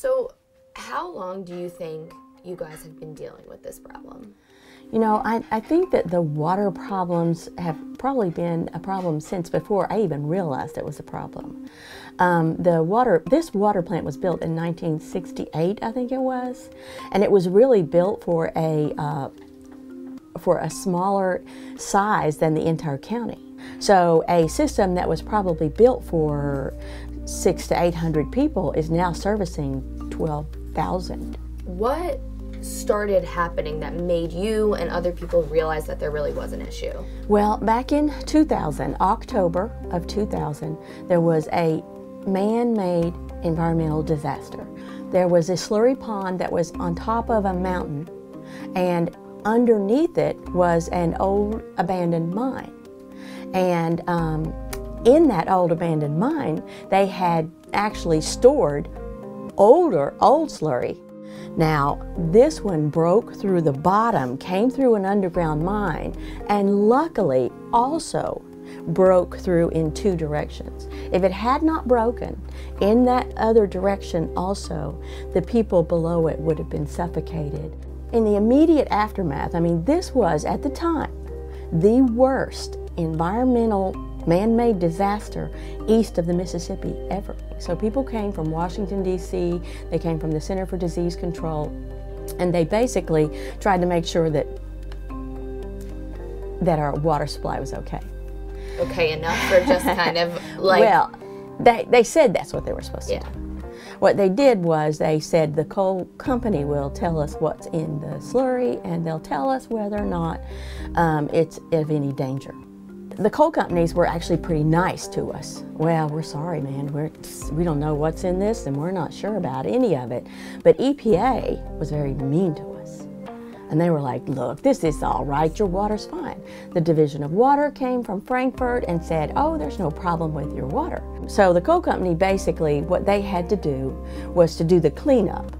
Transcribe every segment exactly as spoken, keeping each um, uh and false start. So how long do you think you guys have been dealing with this problem? You know, I, I think that the water problems have probably been a problem since before I even realized it was a problem. Um, the water, this water plant was built in nineteen sixty-eight, I think it was, and it was really built for a uh, for a smaller size than the entire county. So a system that was probably built for six to eight hundred people is now servicing twelve thousand. What started happening that made you and other people realize that there really was an issue? Well, back in two thousand, October of two thousand, there was a man-made environmental disaster. There was a slurry pond that was on top of a mountain, and underneath it was an old abandoned mine. And um, in that old abandoned mine, they had actually stored older, old slurry. Now, this one broke through the bottom, came through an underground mine, and luckily also broke through in two directions. If it had not broken in that other direction also, the people below it would have been suffocated. In the immediate aftermath, I mean, this was, at the time, the worst environmental man-made disaster east of the Mississippi ever. So people came from Washington, D C, they came from the Center for Disease Control, and they basically tried to make sure that that our water supply was okay. Okay enough for just kind of like... Well, they, they said that's what they were supposed yeah. to do. What they did was they said the coal company will tell us what's in the slurry, and they'll tell us whether or not um, it's of any danger. The coal companies were actually pretty nice to us. Well, we're sorry, man. We're, we don't know what's in this, and we're not sure about any of it. But E P A was very mean to us. And they were like, look, this is all right. Your water's fine. The Division of Water came from Frankfurt and said, oh, there's no problem with your water. So the coal company, basically, what they had to do was to do the cleanup.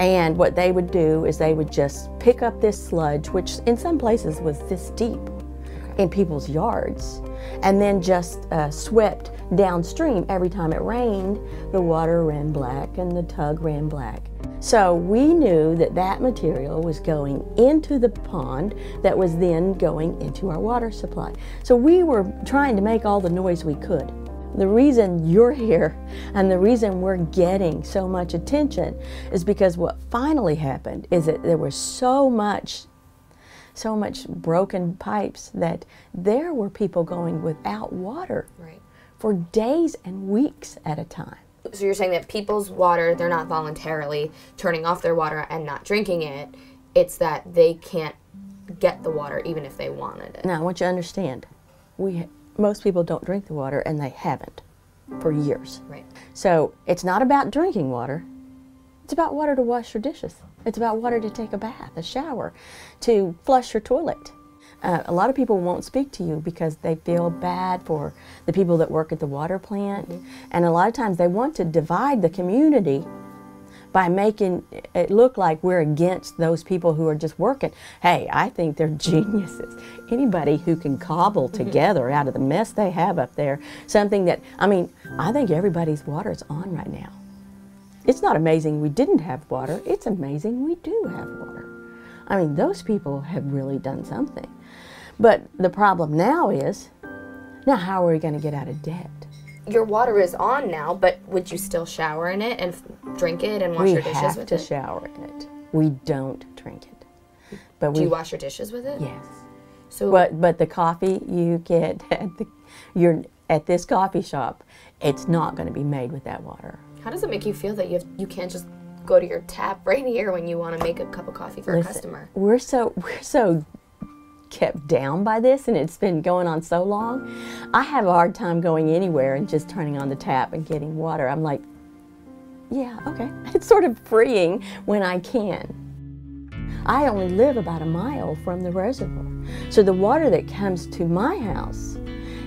And what they would do is they would just pick up this sludge, which in some places was this deep, in people's yards, and then just uh, swept downstream. Every time it rained, the water ran black and the tug ran black. So we knew that that material was going into the pond that was then going into our water supply. So we were trying to make all the noise we could. The reason you're here and the reason we're getting so much attention is because what finally happened is that there was so much so much broken pipes that there were people going without water right. for days and weeks at a time. So you're saying that people's water, they're not voluntarily turning off their water and not drinking it, it's that they can't get the water even if they wanted it. Now, I want you to understand, we, most people don't drink the water, and they haven't for years. Right. So it's not about drinking water, it's about water to wash your dishes. It's about water to take a bath, a shower, to flush your toilet. Uh, a lot of people won't speak to you because they feel bad for the people that work at the water plant. Mm-hmm. And a lot of times they want to divide the community by making it look like we're against those people who are just working. Hey, I think they're geniuses. Anybody who can cobble together out of the mess they have up there, something that, I mean, I think everybody's water is on right now. It's not amazing we didn't have water, it's amazing we do have water. I mean, those people have really done something. But the problem now is, now how are we going to get out of debt? Your water is on now, but would you still shower in it and drink it and wash your dishes with it? We have to shower in it. We don't drink it. But we, do you wash your dishes with it? Yes. So, but, but the coffee you get at, the, you're, at this coffee shop, it's not going to be made with that water. How does it make you feel that you have, you can't just go to your tap right here when you want to make a cup of coffee for Listen, a customer? We're so we're so kept down by this, and it's been going on so long. I have a hard time going anywhere and just turning on the tap and getting water. I'm like, yeah, okay. It's sort of freeing when I can. I only live about a mile from the reservoir, so the water that comes to my house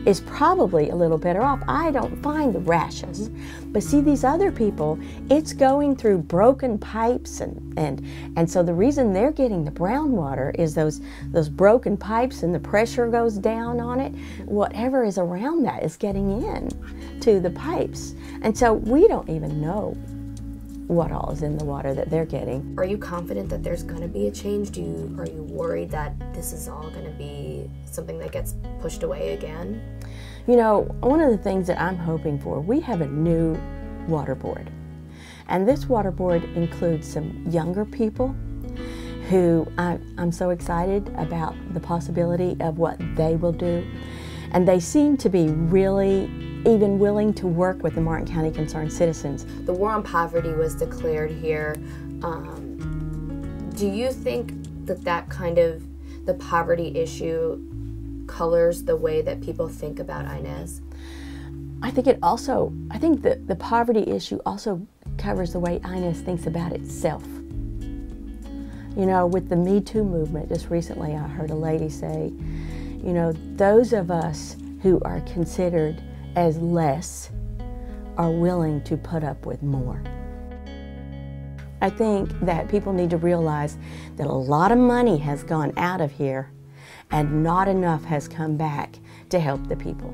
is probably a little better off. I don't find the rashes. But see, these other people, it's going through broken pipes, and, and, and so the reason they're getting the brown water is those, those broken pipes, and the pressure goes down on it. Whatever is around that is getting in to the pipes. And so we don't even know what all is in the water that they're getting. Are you confident that there's going to be a change? Do you, are you worried that this is all going to be something that gets pushed away again? You know, one of the things that I'm hoping for, we have a new water board. And this water board includes some younger people who I, I'm so excited about the possibility of what they will do. And they seem to be really even willing to work with the Martin County Concerned Citizens. The war on poverty was declared here. Um, do you think that that kind of, the poverty issue colors the way that people think about Inez? I think it also, I think that the poverty issue also covers the way Inez thinks about itself. You know, with the Me Too movement, just recently I heard a lady say, you know, those of us who are considered as less are willing to put up with more. I think that people need to realize that a lot of money has gone out of here and not enough has come back to help the people.